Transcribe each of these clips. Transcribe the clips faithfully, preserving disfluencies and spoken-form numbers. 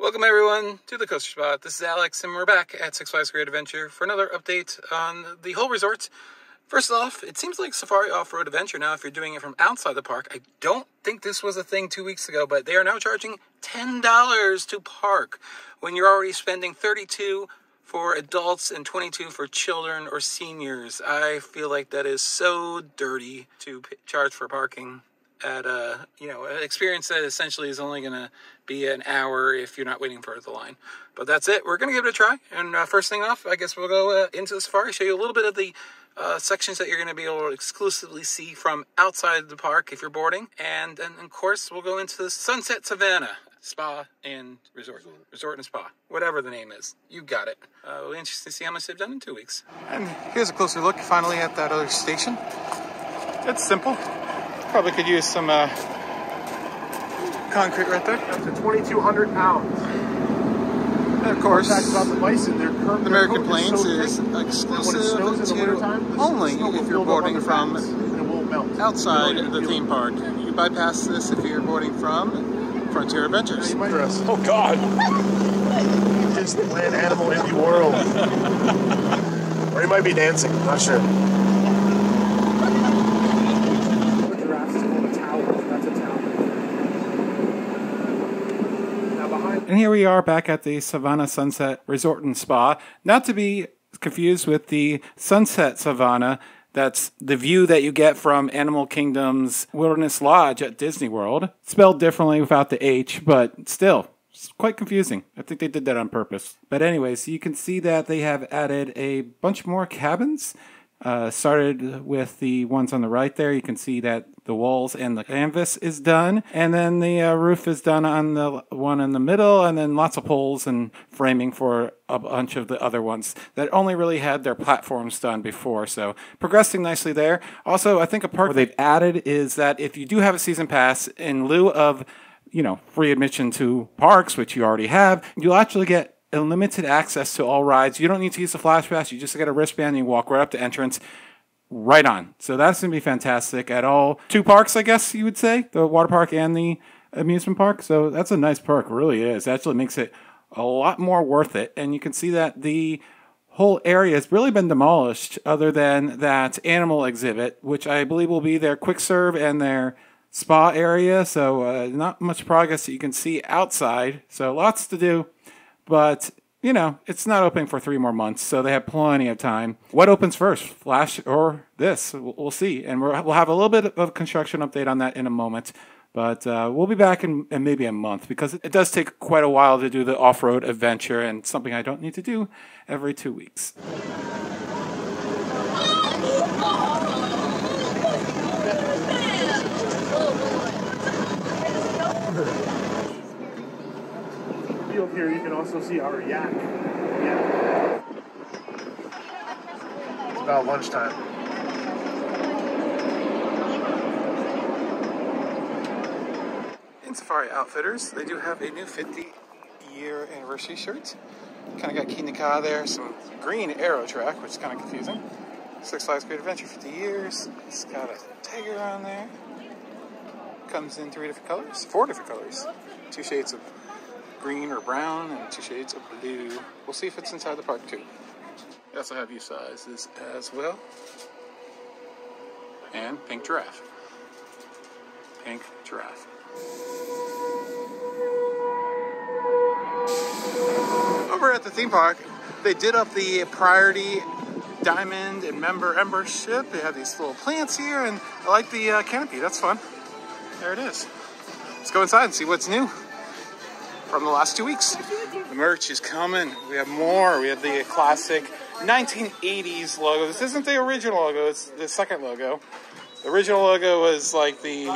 Welcome everyone to the Coaster Spot. This is Alex and we're back at Six Flags Great Adventure for another update on the whole resort. First off, it seems like Safari Off-Road Adventure now if you're doing it from outside the park. I don't think this was a thing two weeks ago, but they are now charging ten dollars to park when you're already spending thirty-two dollars for adults and twenty-two dollars for children or seniors. I feel like that is so dirty to charge for parking at a, you know, an experience that essentially is only going to be an hour if you're not waiting for the line. But that's it. We're going to give it a try. And uh, first thing off, I guess we'll go uh, into the Safari, show you a little bit of the Uh, sections that you're going to be able to exclusively see from outside the park if you're boarding. And then, of course, we'll go into the Sunset Savannah Spa and Resort. Resort and Spa. Whatever the name is. You got it. Uh, it'll be interesting to see how much they've done in two weeks. And here's a closer look, finally, at that other station. It's simple. Probably could use some uh, concrete right there. Up to twenty-two hundred pounds. And of course, about the bison, their curve, the American Plains is, so is exclusive to only if you're boarding from outside the theme park. You can bypass this if you're boarding from Frontier Adventures. Oh God! It's the land animal in the world. Or he might be dancing. I'm not sure. And here we are back at the Savannah Sunset Resort and Spa, not to be confused with the Sunset Savannah. That's the view that you get from Animal Kingdom's Wilderness Lodge at Disney World. Spelled differently without the H, but still, it's quite confusing. I think they did that on purpose. But anyways, you can see that they have added a bunch more cabins. Uh, started with the ones on the right there. You can see that the walls and the canvas is done. And then the uh, roof is done on the one in the middle. And then lots of poles and framing for a bunch of the other ones that only really had their platforms done before. So progressing nicely there. Also, I think a part they've added is that if you do have a season pass, in lieu of, you know, free admission to parks, which you already have, you'll actually get unlimited access to all rides. You don't need to use the Flash Pass. You just get a wristband and you walk right up to entrance, right on. So that's going to be fantastic at all two parks, I guess you would say, the water park and the amusement park. So that's a nice perk, really is. It actually makes it a lot more worth it. And you can see that the whole area has really been demolished other than that animal exhibit, which I believe will be their quick serve and their spa area. So uh, not much progress that you can see outside. So lots to do. But, you know, it's not open for three more months, so they have plenty of time. What opens first, Flash or this? We'll see. And we'll have a little bit of construction update on that in a moment. But uh, we'll be back in, in maybe a month, because it does take quite a while to do the off-road adventure, and something I don't need to do every two weeks. Here you can also see our yak. Yeah. It's about lunchtime. In Safari Outfitters, they do have a new fifty year anniversary shirt. Kind of got Key Naka there, some green arrow track, which is kind of confusing. Six Flags Great Adventure, fifty years. It's got a tiger on there. Comes in three different colors, four different colors. Two shades of green or brown and two shades of blue. We'll see if it's inside the park too. We also have you sizes as well. And pink giraffe. Pink giraffe. Over at the theme park, they did up the priority diamond and member membership. They have these little plants here and I like the uh, canopy. That's fun. There it is. Let's go inside and see what's new from the last two weeks. The merch is coming. We have more. We have the classic nineteen eighties logo. This isn't the original logo. It's the second logo. The original logo was like the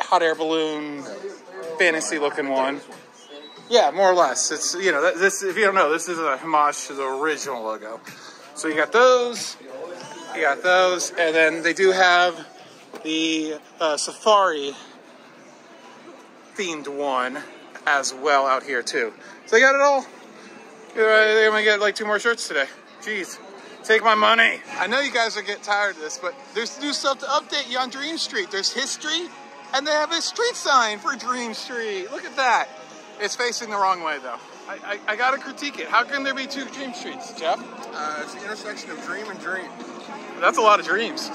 hot air balloon fantasy looking one. Yeah, more or less. It's, you know, this, if you don't know, this is a homage to the original logo. So you got those, you got those, and then they do have the uh, safari themed one as well out here too. So they got it all. I'm gonna get like two more shirts today. Jeez, take my money. I know you guys are getting tired of this, but there's new stuff to update you on Dream Street. There's history, and they have a street sign for Dream Street. Look at that. It's facing the wrong way, though. I, I, I gotta critique it. How can there be two Dream Streets, Jeff? Uh, it's the intersection of Dream and Dream. That's a lot of dreams.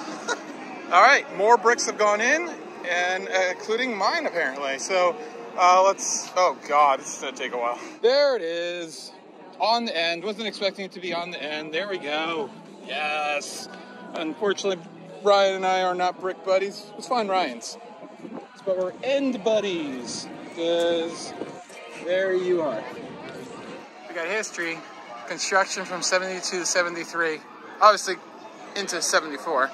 All right, more bricks have gone in, and uh, including mine, apparently. So uh, let's, oh God, this is gonna take a while. There it is, on the end. Wasn't expecting it to be on the end. There we go, yes. Unfortunately, Ryan and I are not brick buddies. Let's find Ryan's. But we're end buddies, because there you are. We got history, construction from seventy-two to seventy-three, obviously into seventy-four.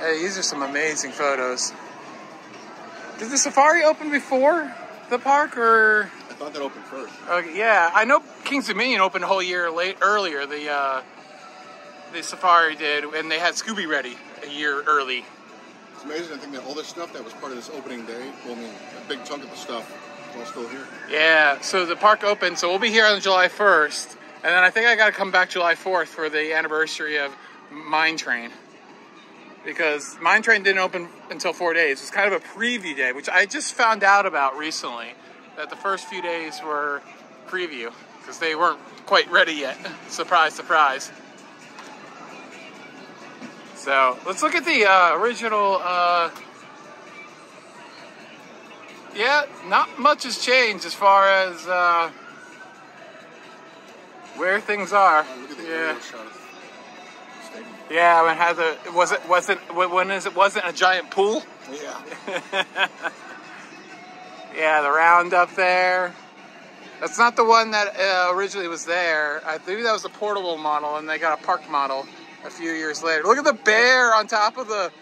Hey, these are some amazing photos. Did the safari open before the park, or? I thought that opened first. Okay, yeah, I know Kings Dominion opened a whole year late earlier. The uh, the safari did, and they had Scooby ready a year early. It's amazing. I think that all this stuff that was part of this opening day, well, I mean, a big chunk of the stuff is all still here. Yeah, so the park opened, so we'll be here on July first, and then I think I got to come back July fourth for the anniversary of Mine Train, because Mine Train didn't open until four days. It was kind of a preview day, which I just found out about recently, that the first few days were preview, because they weren't quite ready yet. Surprise, surprise. So let's look at the uh, original. Uh, yeah, not much has changed as far as uh, where things are. Oh, look at the yeah. Shot of the stadium. Yeah, when it has a was it wasn't when is it wasn't a giant pool. Yeah. Yeah, the round up there. That's not the one that uh, originally was there. I think that was a portable model, and they got a park model a few years later. Look at the bear on top of the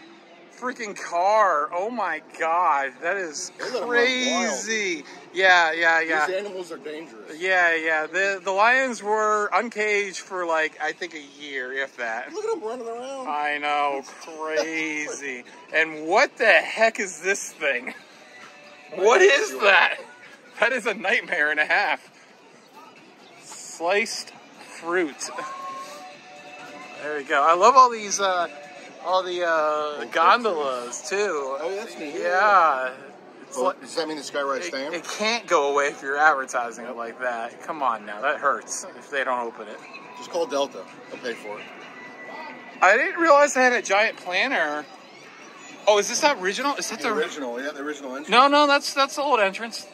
freaking car. Oh my God, that is crazy. Yeah, yeah, yeah. These animals are dangerous. Yeah, yeah. The the lions were uncaged for like, I think a year, if that. Look at them running around. I know, crazy. And what the heck is this thing? What is that? That is a nightmare and a half. Sliced fruit. There we go. I love all these, uh, all the uh, gondolas too. Oh, that's neat. Yeah. Well, like, does that mean the Skyride's staying? It can't go away if you're advertising it like that. Come on now, that hurts if they don't open it. Just call Delta. They'll pay for it. I didn't realize I had a giant planner. Oh, is this the original? Is that the, the original? Yeah, the original entrance. No, no, that's that's the old entrance,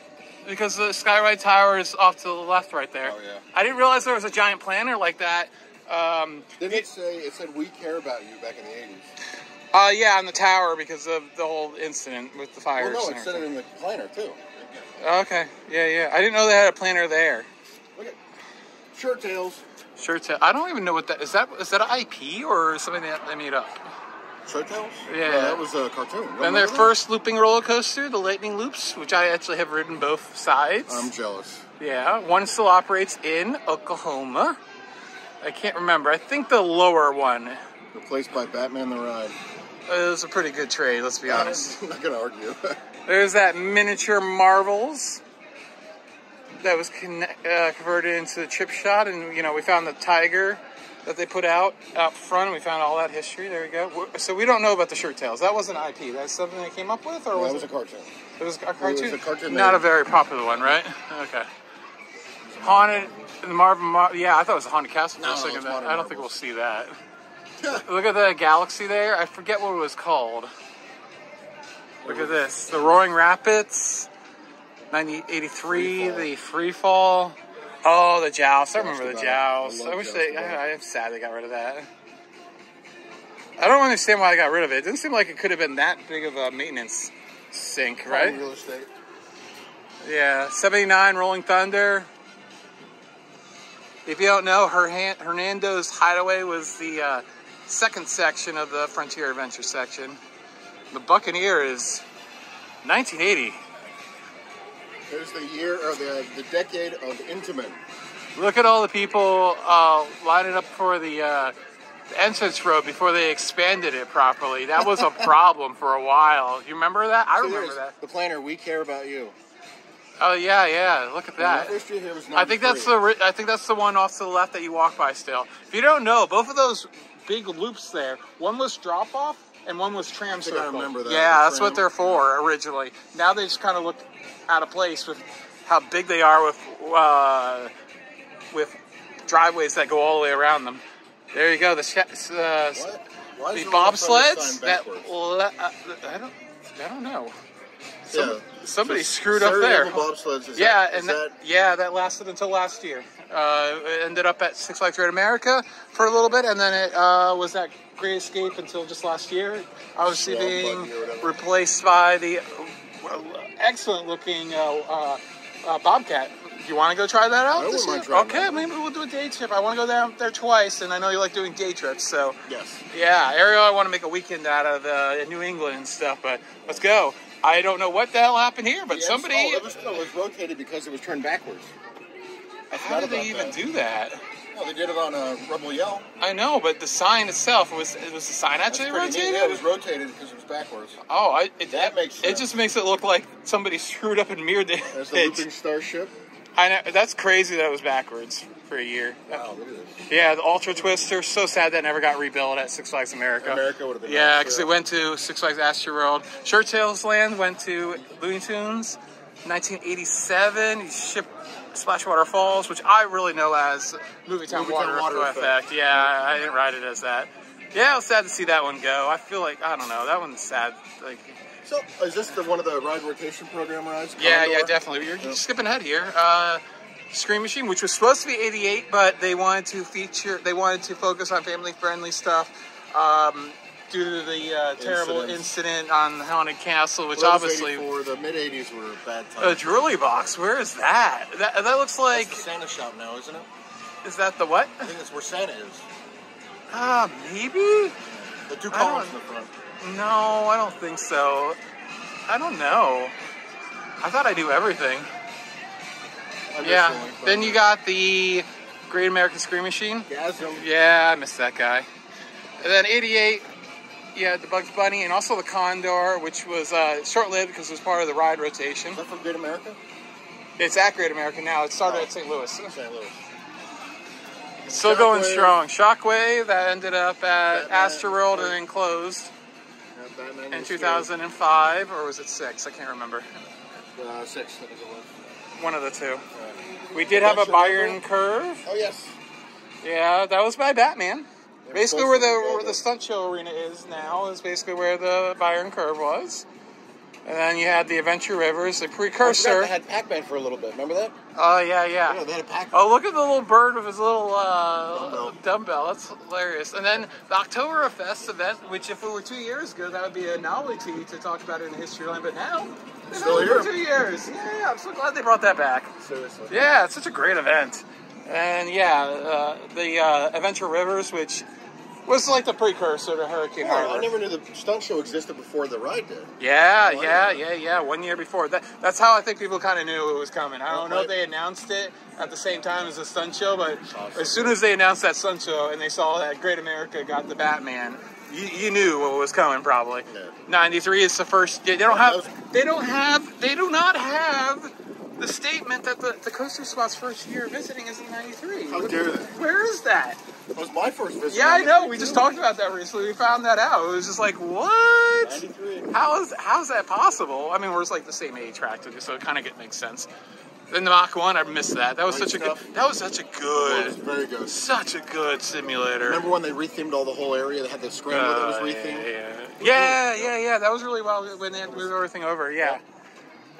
because the Skyride Tower is off to the left right there. Oh yeah. I didn't realize there was a giant planner like that. Um, Didn't it, it say, it said, "We care about you" back in the eighties? Uh, yeah, on the tower because of the whole incident with the fires. Well, no, it said it in the planner, too. Okay, yeah, yeah. I didn't know they had a planner there. Look at Shirt Tails. Shirt Tails. I don't even know what that is. That, is that an I P or something that they made up? Shirt Tails? Yeah. No, that was a cartoon. Don't and their that? first looping roller coaster, the Lightning Loops, which I actually have ridden both sides. I'm jealous. Yeah, one still operates in Oklahoma. I can't remember. I think the lower one. Replaced by Batman the Ride. It was a pretty good trade, let's be honest. I'm not going to argue. There's that miniature Marvels that was connect, uh, converted into the Chip Shot. And, you know, we found the tiger that they put out out front. We found all that history. There we go. We're, so we don't know about the Shirt Tails. That wasn't I P. That's something they came up with? Or no, was that was it? a cartoon. It was a cartoon? It was a cartoon. Not a very popular one, right? Okay. Haunted, the Marvel, Mar yeah, I thought it was a Haunted Castle for no, a second. No, I don't Marvels. think we'll see that. Look at the galaxy there. I forget what it was called. Look at this. The Roaring Rapids, nineteen eighty-three, Freefall. The Freefall. Oh, the Joust. I remember the Joust. I, I wish Joust they, I, I'm sad they got rid of that. I don't understand why they got rid of it. It didn't seem like it could have been that big of a maintenance sink, right? Probably real estate. Yeah, seventy-nine Rolling Thunder. If you don't know, Hernando's Hideaway was the uh, second section of the Frontier Adventure section. The Buccaneer is nineteen eighty. There's the year or the, the decade of Intamin. Look at all the people uh, lining up for the, uh, the entrance road before they expanded it properly. That was a problem for a while. You remember that? I so remember that. The planner, "We care about you." Oh yeah, yeah. Look at that. I think that's the I think that's the one off to the left that you walk by still. If you don't know, both of those big loops there, one was drop off and one was tram circle. I think I remember that. Yeah, that's what they're for originally. Now they just kind of look out of place with how big they are with uh, with driveways that go all the way around them. There you go. The uh, the bobsleds. That le uh, I don't I don't know. Some, yeah. Somebody so screwed up there. Bobsleds, is yeah, that, and is that, that, yeah, that lasted until last year. Uh, it ended up at Six Flags Great America for a little bit, and then it uh, was that Great Escape until just last year. Obviously Swell being replaced by the uh, excellent-looking uh, uh, uh, Bobcat. You want to go try that out? I this year? Trying okay, that. Maybe we'll do a day trip. I want to go down there twice, and I know you like doing day trips, so yes, yeah, Ariel, I want to make a weekend out of uh, New England and stuff. But let's go. I don't know what the hell happened here, but yes. somebody... Oh, it, was, no, it was rotated because it was turned backwards. How did they even that. do that? Well, they did it on uh, Rebel Yell. I know, but the sign itself, was it was the sign actually That's rotated? Neat. Yeah, it was rotated because it was backwards. Oh, I, it, that it, makes sense. It just makes it look like somebody screwed up and mirrored it. There's the looping starship. I know. That's crazy that it was backwards for a year. Wow, look at this. Yeah, the Ultra Twister. So sad that never got rebuilt at Six Flags America. America would have been Yeah, because it went to Six Flags Astro World. Sure Tales Land went to Looney Tunes. nineteen eighty-seven, Ship Splashwater Falls, which I really know as Movie Town Water, Water Effect. effect. Yeah, yeah, I didn't write it as that. Yeah, it was sad to see that one go. I feel like, I don't know, that one's sad. Like... So, is this the one of the ride rotation program rides? Condor? Yeah, yeah, definitely. You're yeah. skipping ahead here. Uh, Scream Machine, which was supposed to be eighty-eight, but they wanted to feature, they wanted to focus on family-friendly stuff um, due to the uh, terrible incident on Haunted Castle, which well, obviously... For the mid-eighties were a bad time. A Drooly Box, where is that? That, that looks like... That's the Santa shop now, isn't it? Is that the what? I think that's where Santa is. Ah, uh, maybe? The two columns in the front. No, I don't think so. I don't know. I thought I knew everything. I yeah. Then you got the Great American Scream Machine. Gasm. Yeah, I missed that guy. And then eighty-eight, you had the Bugs Bunny and also the Condor, which was uh, short-lived because it was part of the ride rotation. Is that from Great America? It's at Great America now. It started oh, at Saint Louis. Saint Louis. It's still Shockwave. going strong. Shockwave, that ended up at Astroworld and then closed. Batman in two thousand five, or was it six? I can't remember. Uh, six, I think it was. One of the two. Right. We did have a Byron Curve. Oh, yes. Yeah, that was by Batman. They're basically where the where the stunt show arena is now is basically where the Byron Curve was. And then you had the Adventure Rivers, the precursor. I they had Pac-Man for a little bit. Remember that? Oh, uh, yeah, yeah. Yeah, they had a Pac-Man. Oh, look at the little bird with his little uh, dumbbell. dumbbell. That's hilarious. And then the Oktoberfest event, which if it were two years ago, that would be a novelty to talk about in history line. But now, it's still here. Two years. Yeah, I'm so glad they brought that back. Seriously. Yeah, it's such a great event. And yeah, uh, the uh, Adventure Rivers, which... was like the precursor to Hurricane yeah, Harbor. I never knew the stunt show existed before the ride did. Yeah, One yeah, year. yeah, yeah. One year before. That, that's how I think people kind of knew it was coming. I don't well, know if they announced it at the same time as the stunt show, but awesome. as soon as they announced that stunt show and they saw that Great America got the Batman, you, you knew what was coming probably. Yeah. ninety-three is the first. They don't have. They don't have. They do not have. The statement that the, the Coaster Spot's first year visiting is in ninety-three. How dare they? Where is that? That was my first visit. Yeah, I know. We just talked about that recently. We found that out. It was just like, what? ninety-three. How is, how is that possible? I mean, we're just like the same age practically, so it kind of makes sense. Then the Mach one, I missed that. That was such a good. That was such a good. It was very good. Such a good simulator. Remember when they rethemed all the whole area? They had the scramble uh, that was rethemed. Yeah, yeah, yeah, yeah, yeah. That was really wild when they had to move everything over. Yeah. yeah.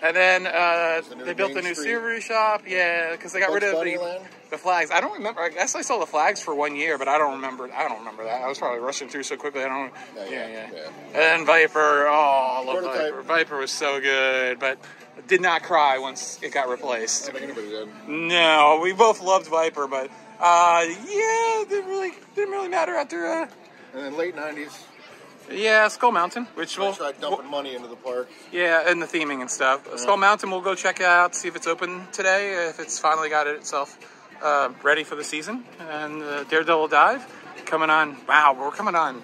And then uh, the they built the new Subaru shop, yeah, because they got Bugs rid of the, the flags. I don't remember. I guess I saw the flags for one year, but I don't remember. I don't remember that. I was probably rushing through so quickly. I don't. No, yeah, yeah, yeah, yeah. And then Viper. Oh, I love Viper. Viper was so good, but did not cry once it got replaced. I don't think anybody did. No, we both loved Viper, but uh, yeah, it didn't really didn't really matter after. Uh, and then late nineties. Yeah, Skull Mountain, which we'll... tried dumping we'll, money into the park. Yeah, and the theming and stuff. Yeah. Skull Mountain, we'll go check out, see if it's open today, if it's finally got it itself uh, ready for the season. And uh, Daredevil Dive, coming on... Wow, we're coming on...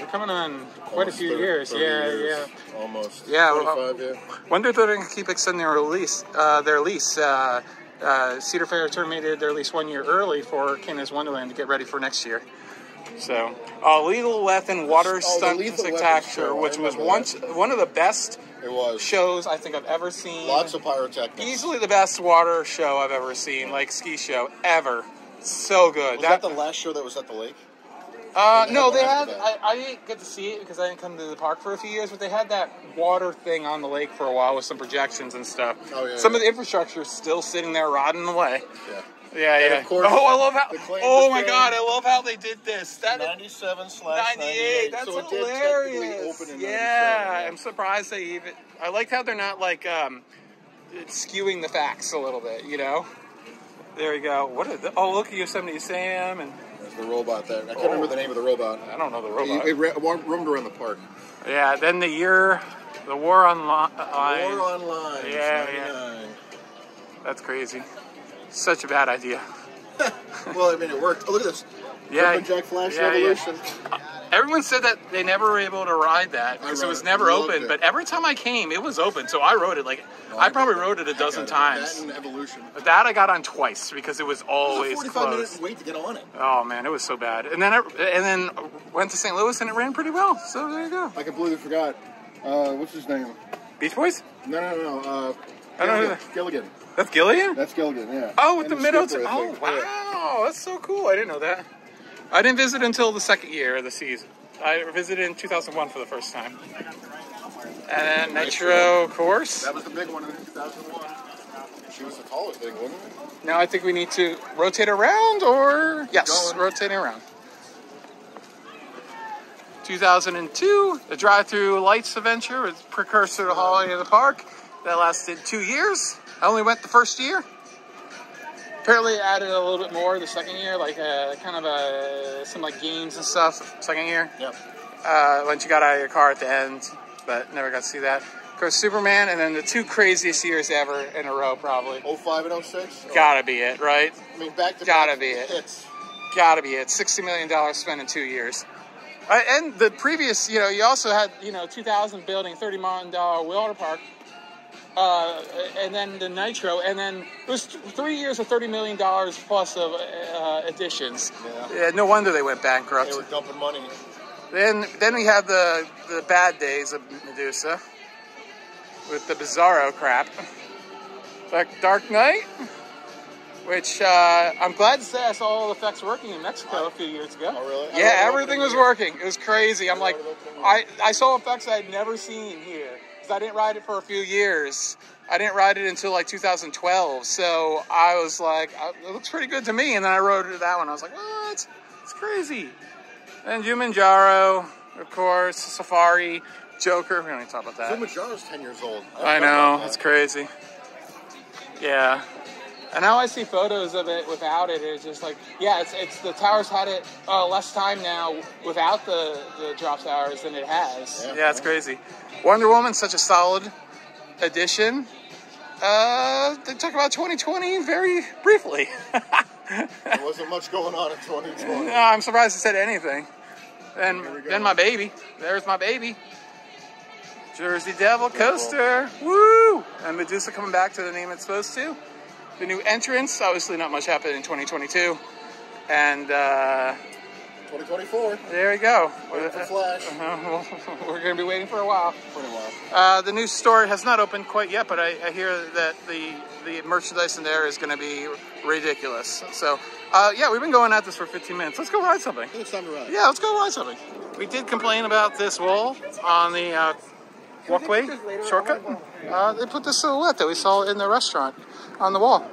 We're coming on quite Almost a few thirty, years. thirty yeah, years. Yeah, Almost. Yeah. Almost. Yeah. Wonder if they're going to keep extending their lease. Uh, their lease. Uh, uh, Cedar Fair terminated their lease one year early for Canada's Wonderland to get ready for next year. So, uh, Lethal Weapon Water oh, Stunt Spectacular, which was once that. one of the best it was. shows I think I've ever seen. Lots of pyrotechnics. Easily the best water show I've ever seen, like ski show ever. So good. Was that, that the last show that was at the lake? Uh, no, they had, I, I didn't get to see it because I didn't come to the park for a few years, but they had that water thing on the lake for a while with some projections and stuff. Oh, yeah, some yeah. of the infrastructure is still sitting there rotting away. Yeah. Yeah, and yeah. Of course, oh, I love how, oh my God, I love how they did this. That ninety-seven slash ninety-eight, that's so hilarious. Open in yeah, yeah, I'm surprised they even, I like how they're not like, um, skewing the facts a little bit, you know? There you go. What are the, oh, look at Yosemite Sam and... the robot there. I can't oh. remember the name of the robot. I don't know the robot. It, it, it roamed around the park. Yeah, then the year, the war on line. War online. Yeah, yeah. That's crazy. Such a bad idea. Well, I mean, it worked. Oh, look at this. Yeah. Jack Flash yeah, Revolution. Yeah. Everyone said that they never were able to ride that because it was never open, it. but every time I came, it was open, so I rode it. Like, no, I, I probably rode it a dozen times. That and Evolution. But that I got on twice because it was always closed. It was a forty-five minute wait to get on it. Oh, man, it was so bad. And then I, and then went to Saint Louis, and it ran pretty well, so there you go. I completely forgot. Uh, what's his name? Beach Boys? No, no, no. Uh, I don't know that. Gilligan. That's Gilligan? That's Gilligan, yeah. Oh, with and the middle. Oh, wow. That's so cool. I didn't know that. I didn't visit until the second year of the season. I visited in two thousand one for the first time. And then Nitro, of course. That was the big one in two thousand one. She was the tallest big one. Now I think we need to rotate around or... Yes, rotating around. two thousand two, the drive-through lights adventure was precursor to Holiday in the Park. That lasted two years. I only went the first year. Apparently added a little bit more the second year, like uh, kind of uh, some like games and stuff. Second year, yep. Uh, once you got out of your car at the end, but never got to see that. Of course, Superman, and then the two craziest years ever in a row, probably. oh five and oh six. Gotta be it, right? I mean, back to gotta back be it. Hits. Gotta be it. Sixty million dollars spent in two years. Uh, and the previous, you know, you also had, you know, two thousand building thirty million dollar water park. Uh, and then the Nitro, and then it was th three years of thirty million dollars plus of uh, additions. Yeah. yeah, no wonder they went bankrupt. They were dumping money. Then then we have the, the bad days of Medusa with the bizarro crap. Like Dark Knight, which uh, I'm glad to say I saw all the effects working in Mexico I, a few years ago. Oh, really? Yeah, everything was working. It was crazy. I'm like, I, I saw effects I had never seen here. I didn't ride it for a few years. I didn't ride it until like two thousand twelve. So I was like, it looks pretty good to me. And then I rode that one. I was like, what? It's crazy. And Jumanjaro, of course, Safari, Joker. We're going to talk about that. Jumanjaro's ten years old. I, I know. It's crazy. Yeah. And now I see photos of it without it. It's just like, yeah, it's, it's the tower's had it uh, less time now without the, the drop towers than it has. Yeah, yeah, it's crazy. Wonder Woman's such a solid addition. Uh, they talk about twenty twenty very briefly. There wasn't much going on in twenty twenty. No, I'm surprised it said anything. And then my baby. There's my baby. Jersey Devil Coaster. Woo! And Medusa coming back to the name it's supposed to. The new entrance, obviously not much happened in twenty twenty-two, and uh, twenty twenty-four. There you go. Waiting for Flash. Uh-huh. We're going to be waiting for a while. For a while. Uh, the new store has not opened quite yet, but I, I hear that the the merchandise in there is going to be ridiculous. So, uh, yeah, we've been going at this for fifteen minutes. Let's go ride something. It's time to ride. Yeah, let's go ride something. We did complain about this wall on the uh, walkway shortcut. Uh, they put this silhouette that we saw in the restaurant on the wall.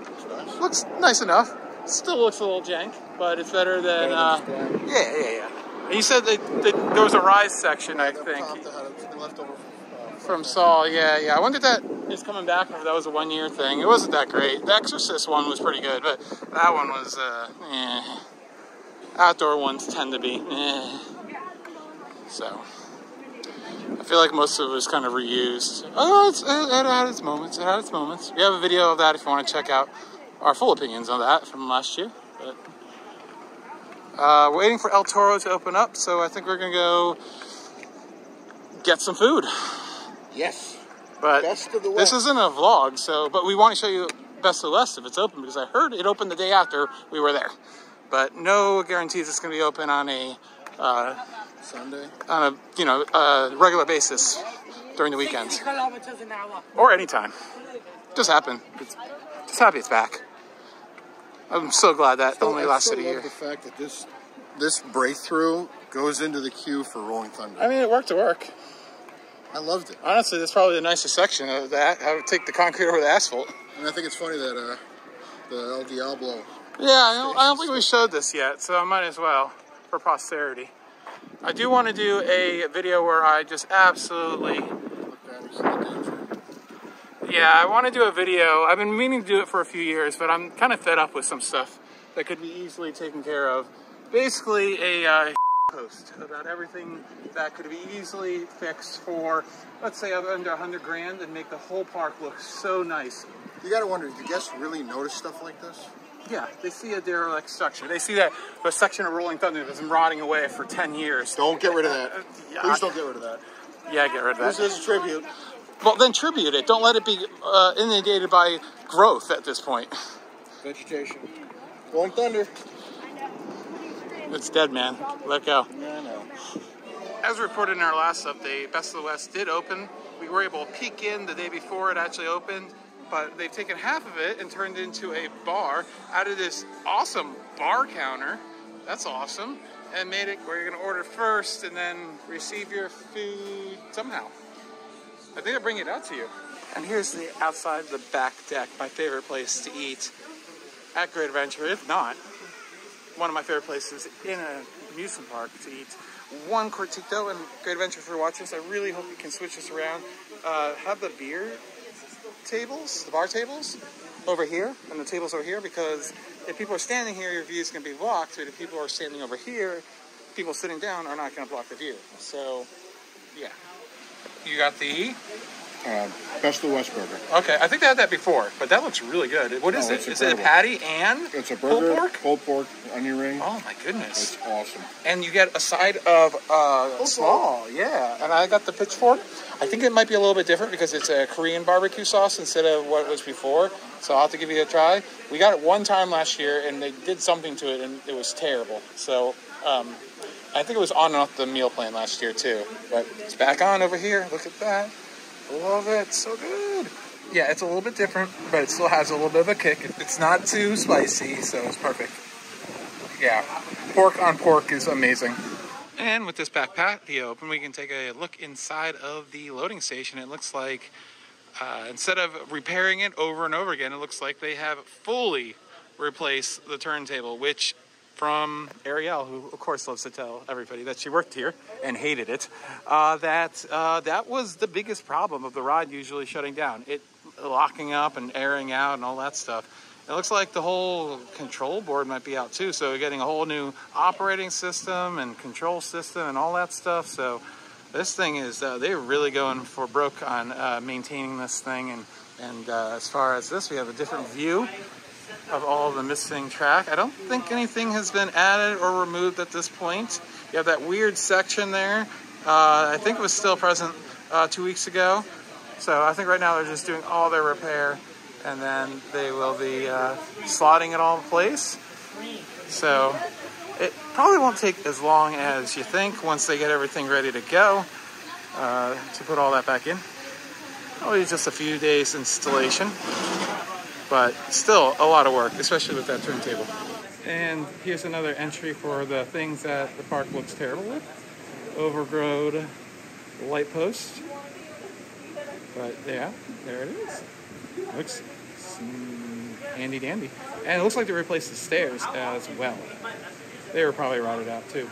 Looks nice enough. Still looks a little jank, but it's better than... Uh, yeah, yeah, yeah. And you said that, that there was a rise section, I think. From Saul, yeah, yeah. I wonder if that is coming back, or if that was a one-year thing. It wasn't that great. The Exorcist one was pretty good, but that one was... Uh, eh. Outdoor ones tend to be... Eh. So... I feel like most of it was kind of reused. Oh, it's, it, it had its moments. It had its moments. We have a video of that if you want to check out our full opinions on that from last year. But, uh, waiting for El Toro to open up, so I think we're going to go get some food. Yes. But best of the this isn't a vlog, so but we want to show you Best of the West if it's open, because I heard it opened the day after we were there. but no guarantees it's going to be open on a uh, Sunday, on a you know uh, regular basis during the weekends or anytime. Just happen. It's, just happy it's back. I'm so glad that still, only lasted a year. I love the fact that this this breakthrough goes into the queue for Rolling Thunder. I mean, it worked to work. I loved it. Honestly, that's probably the nicest section of that. I would take the concrete over the asphalt. And I think it's funny that uh, the El Diablo. Yeah, I don't, I don't think we showed this yet, so I might as well for posterity. I do want to do a video where I just absolutely. Yeah, I want to do a video. I've been meaning to do it for a few years, but I'm kind of fed up with some stuff that could be easily taken care of. Basically, a uh, post about everything that could be easily fixed for, let's say, under a hundred grand and make the whole park look so nice. You got to wonder, do guests really notice stuff like this? Yeah, they see a derelict structure. They see that the section of Rolling Thunder that's been rotting away for ten years. Don't get rid of that. Yeah. Please don't get rid of that. Yeah, get rid of that. This is a tribute. Well, then tribute it. Don't let it be uh, inundated by growth at this point. Vegetation. Rolling Thunder. It's dead, man. Let go. Yeah, I know. As reported in our last update, Best of the West did open. We were able to peek in the day before it actually opened, but they've taken half of it and turned it into a bar out of this awesome bar counter. That's awesome. And made it where you're going to order first and then receive your food somehow. I think I'll bring it out to you. And here's the outside the back deck, my favorite place to eat at Great Adventure, if not one of my favorite places in an amusement park to eat. One Cortito, and Great Adventure, if you're watching this, I really hope you can switch this around. Uh, have the beer tables, the bar tables, over here, and the tables over here, because if people are standing here, your view is going to be blocked, but if people are standing over here, people sitting down are not going to block the view. So, yeah. You got the uh, Best of the West burger. Okay, I think they had that before, but that looks really good. What is oh, it? Is it a patty and it's a burger, pulled pork, pulled pork, onion ring. Oh my goodness, it's awesome. And you get a side of uh, slaw, yeah. And I got the pitchfork. I think it might be a little bit different because it's a Korean barbecue sauce instead of what it was before. So I'll have to give you a try. We got it one time last year, and they did something to it, and it was terrible. So. Um, I think it was on and off the meal plan last year, too. But it's back on over here. Look at that. Love it. It's so good. Yeah, it's a little bit different, but it still has a little bit of a kick. It's not too spicy, so it's perfect. Yeah. Pork on pork is amazing. And with this back patio open, we can take a look inside of the loading station. It looks like uh, instead of repairing it over and over again, it looks like they have fully replaced the turntable, which from Ariel, who of course loves to tell everybody that she worked here and hated it, uh, that uh, that was the biggest problem of the ride usually shutting down. It locking up and airing out and all that stuff. It looks like the whole control board might be out too, so we're getting a whole new operating system and control system and all that stuff. So this thing is, uh, they're really going for broke on uh, maintaining this thing. And, and uh, as far as this, we have a different view of all the missing track. I don't think anything has been added or removed at this point. You have that weird section there. Uh, I think it was still present uh, two weeks ago. So I think right now they're just doing all their repair, and then they will be uh, slotting it all in place. So it probably won't take as long as you think once they get everything ready to go uh, to put all that back in. Probably just a few days installation. But still a lot of work, especially with that turntable. And here's another entry for the things that the park looks terrible with. Overgrown light post. But yeah, there it is. Looks handy dandy. And it looks like they replaced the stairs as well. They were probably rotted out too.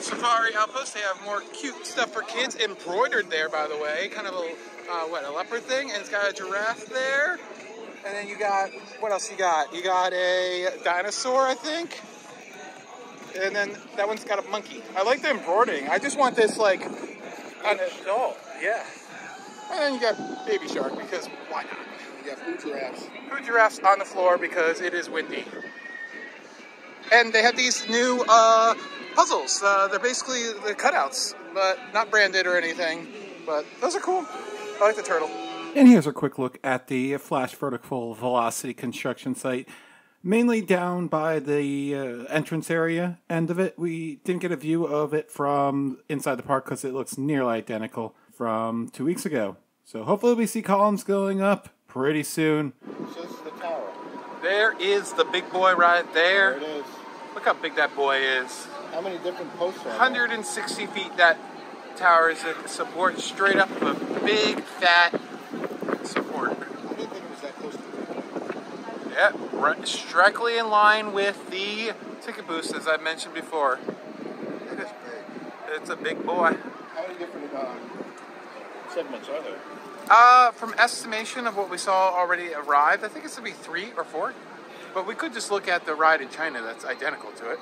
Safari Outpost, they have more cute stuff for kids embroidered there, by the way. Kind of a, uh, what, a leopard thing? And it's got a giraffe there. And then you got, what else you got? You got a dinosaur, I think. and then that one's got a monkey. I like the embroidering. I just want this, like, an adult. Yeah. And then you got Baby Shark, because why not? You got blue giraffes. Blue giraffes on the floor because it is windy. And they have these new uh, puzzles. Uh, they're basically the cutouts, but not branded or anything. But those are cool. I like the turtle. And here's a quick look at the Flash Vertical Velocity construction site. Mainly down by the uh, entrance area end of it. We didn't get a view of it from inside the park because it looks nearly identical from two weeks ago. So hopefully we see columns going up pretty soon. Just the tower. There is the big boy right there. There it is. Look how big that boy is. How many different posts are there? one hundred sixty feet that tower is at the support, straight up of a big fat support. I didn't think it was that close to Yep, right, strictly in line with the ticket booth, as I mentioned before. It is big. It's a big boy. How many different um, segments are there? Uh, from estimation of what we saw already arrived, I think it's going to be three or four. But we could just look at the ride in China that's identical to it.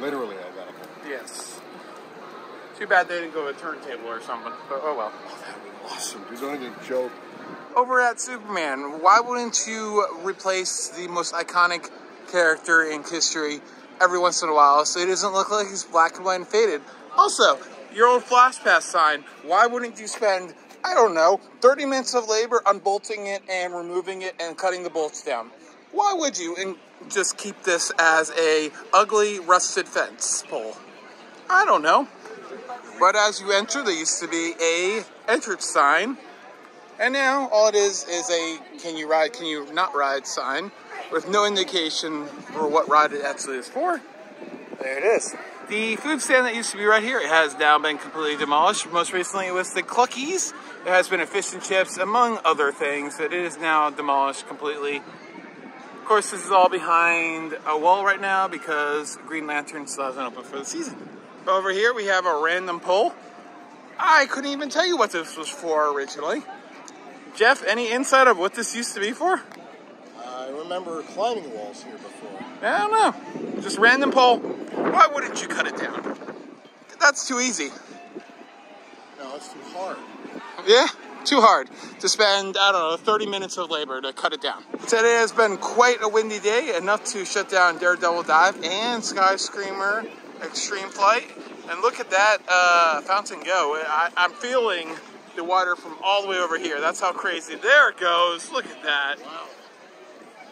Literally identical. Yes. Too bad they didn't go to a turntable or something, but oh well. Oh, that would be awesome. You're going to joke. Over at Superman, why wouldn't you replace the most iconic character in history every once in a while so he doesn't look like he's black and white and faded? Also, your old Flash Pass sign, why wouldn't you spend, I don't know, thirty minutes of labor unbolting it and removing it and cutting the bolts down? Why would you and just keep this as a ugly, rusted fence pole? I don't know. But as you enter, there used to be a entrance sign. And now, all it is is a can you ride, can you not ride sign with no indication for what ride it actually is for. There it is. The food stand that used to be right here, it has now been completely demolished. Most recently, it was the Cluckies. There has been a fish and chips, among other things, that it is now demolished completely. Of course, this is all behind a wall right now because Green Lantern still hasn't opened for the season. But over here, we have a random pole. I couldn't even tell you what this was for originally. Jeff, any insight of what this used to be for? I remember climbing walls here before. I don't know. Just random pole. Why wouldn't you cut it down? That's too easy. No, it's too hard. Yeah, too hard to spend, I don't know, thirty minutes of labor to cut it down. Today has been quite a windy day, enough to shut down Daredevil Dive and Sky Screamer Extreme Flight. And look at that uh, fountain go. I, I'm feeling the water from all the way over here. That's how crazy. There it goes. Look at that. Wow.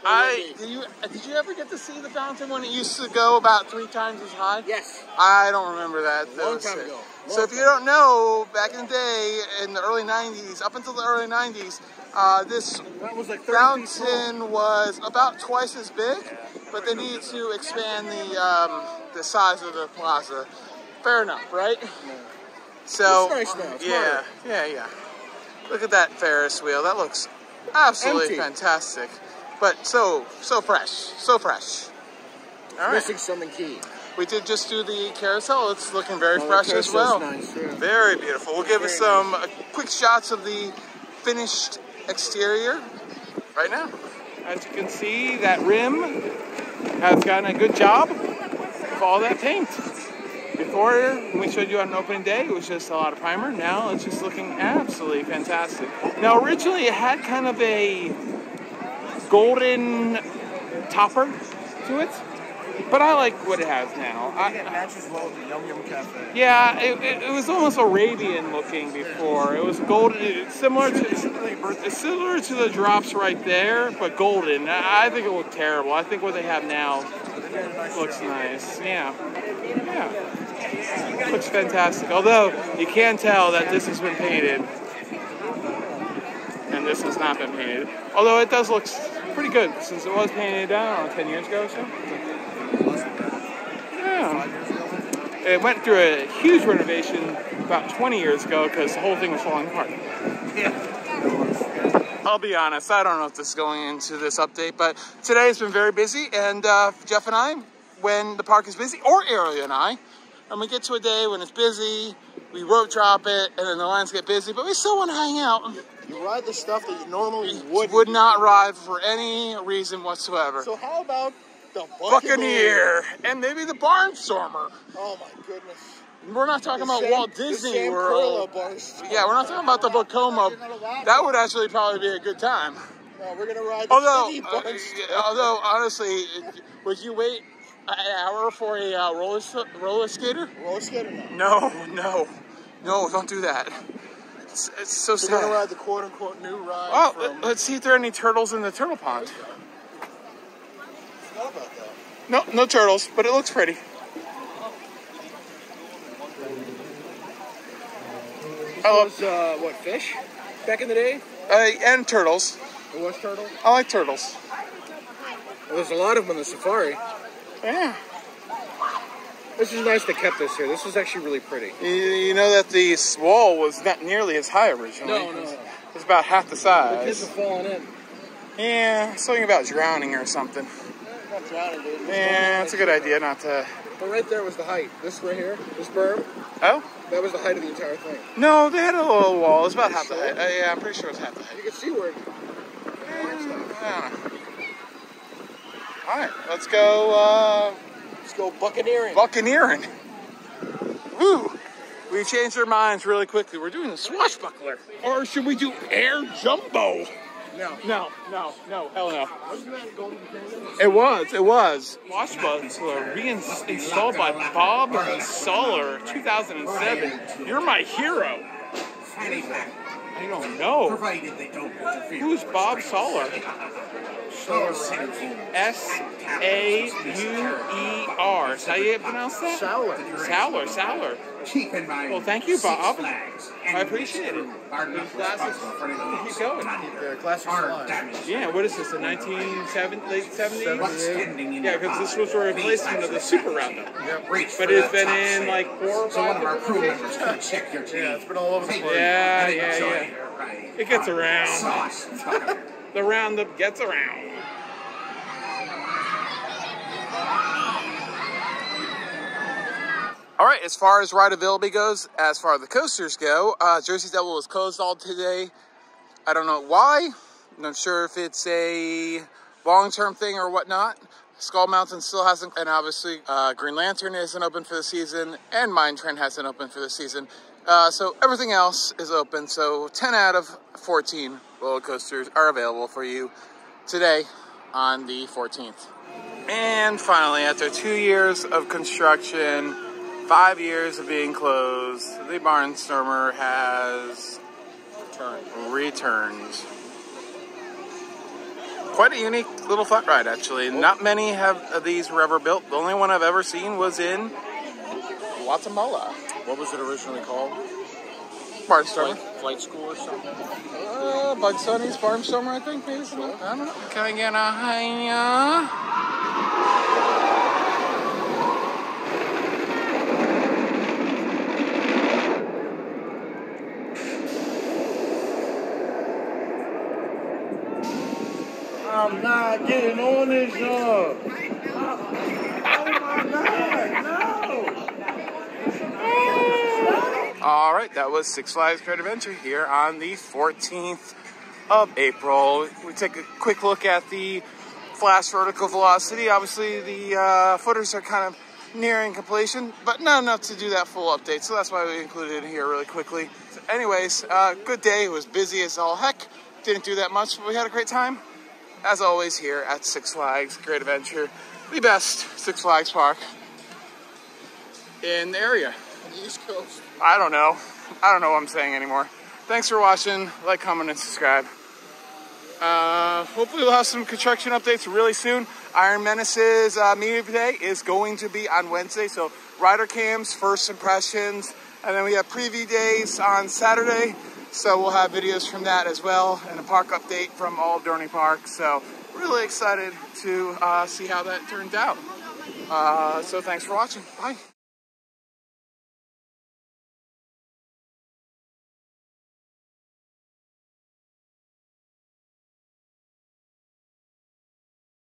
I did you did you ever get to see the fountain when it used to go about three times as high? Yes. I don't remember that. A long time ago. So if you don't know, back in the day, in the early nineties, up until the early nineties, uh, this fountain was about twice as big, but they needed to expand the um, the size of the plaza. Fair enough, right? Yeah. So, it's nice now. It's yeah, yeah, yeah. Look at that Ferris wheel. That looks absolutely Empty. fantastic. But so, so fresh. So fresh. All right. Missing something key. We did just do the carousel. It's looking very well, fresh as well. Nice, yeah. Very beautiful. We'll give very us some nice. quick shots of the finished exterior right now. As you can see, that rim has gotten a good job of all that paint. Before, when we showed you on opening day, it was just a lot of primer. Now it's just looking absolutely fantastic. Now originally it had kind of a golden topper to it, but I like what it has now. I, it matches well with the Yum Yum Cafe. Yeah, it, it, it was almost Arabian looking before. It was golden, it's similar to it's similar to the drops right there, but golden. I think it looked terrible. I think what they have now looks nice. Yeah, yeah. Looks fantastic, although you can tell that this has been painted and this has not been painted, although it does look pretty good since it was painted down ten years ago or so. Yeah. It went through a huge renovation about twenty years ago because the whole thing was falling apart. Yeah. I'll be honest, I don't know if this is going into this update, but today has been very busy, and uh, Jeff and I, when the park is busy, or Ariel and I, and we get to a day when it's busy, we road drop it, and then the lines get busy, but we still want to hang out. You ride the stuff that you normally would. Would not ride for any reason whatsoever. So how about The Buccaneer. Buccaneer. And maybe the Barnstormer. Oh my goodness. We're not talking the about same, Walt Disney World. Yeah, we're not talking about the Bacoma. That would actually probably be a good time. No, we're gonna ride the although, city uh, although, honestly, would you wait an hour for a uh, roller roller skater? Roller skater? No, no, no, no don't do that. It's, it's so we're sad. We're gonna ride the quote unquote new ride. Oh, from... let's see if there are any turtles in the turtle pond. About that. No, no turtles, but it looks pretty. I love uh, what fish back in the day, uh, and turtles. It was turtles. I like turtles. Well, there's a lot of them in the safari. Yeah. This is nice they kept this here. This is actually really pretty. You, you know that the wall was not nearly as high originally. No, no, no. It was about half the size. The kids were falling in. Yeah, something about drowning or something. Not drowning, dude. Yeah, it's a good idea not to. But right there was the height. This right here, this berm. Oh? That was the height of the entire thing. No, they had a little wall. It was about half sure? the height. Uh, yeah, I'm pretty sure it was half the height. You could see where it um, all right, let's go. Uh, let's go buccaneering. Buccaneering. Woo! We changed our minds really quickly. We're doing a swashbuckler. Or should we do air jumbo? No, no, no, no, hell no. It was, it was. Swashbucklers were reinstalled by Bob Soller, two thousand seven. You're my hero. I don't know. Who's Bob Soller? S A U E R. Is that how you pronounce that? Soller. Soller, Soller. Keep in mind. Well, thank you, Bob. I appreciate it. These glasses keep going. Yeah, glasses are yeah, what is this, the nineteen seventies, late seventies? Yeah, because this was a replacement of the Super Roundup. But it's been in like four or five. So one of our crew members could check your teeth. Yeah, it's been all over the place. Yeah, yeah, yeah. It gets around. The Roundup gets around. All right, as far as ride availability goes, as far as the coasters go, uh, Jersey Devil was closed all today. I don't know why. I'm not sure if it's a long-term thing or whatnot. Skull Mountain still hasn't, and obviously uh, Green Lantern isn't open for the season, and Mine Train hasn't opened for the season. Uh, so everything else is open. So ten out of fourteen roller coasters are available for you today on the fourteenth. And finally, after two years of construction, five years of being closed, the Barnstormer has returned. returned. Quite a unique little flat ride, actually. Not many of these were ever built. The only one I've ever seen was in Guatemala. What was it originally called? Barnstormer. Flight, flight School or something? Uh, Bug Sunny's Barnstormer, I think, maybe. Sure. I don't know. Can I get a hiya? I'm not getting on this job. Oh my God, no! All right, that was Six Flags Great Adventure here on the fourteenth of April. We take a quick look at the Flash Vertical Velocity. Obviously, the uh, footers are kind of nearing completion, but not enough to do that full update, so that's why we included it here really quickly. So anyways, uh, good day. It was busy as all heck. Didn't do that much, but we had a great time. As always, here at Six Flags Great Adventure, the best Six Flags park in the area. The East Coast. I don't know. I don't know what I'm saying anymore. Thanks for watching. Like, comment, and subscribe. Uh, hopefully we'll have some construction updates really soon. Iron Menace's uh, media day is going to be on Wednesday. So rider cams, first impressions, and then we have preview days on Saturday. So we'll have videos from that as well, and a park update from all of Dorney Park. So really excited to uh, see how that turned out. Uh, so thanks for watching. Bye.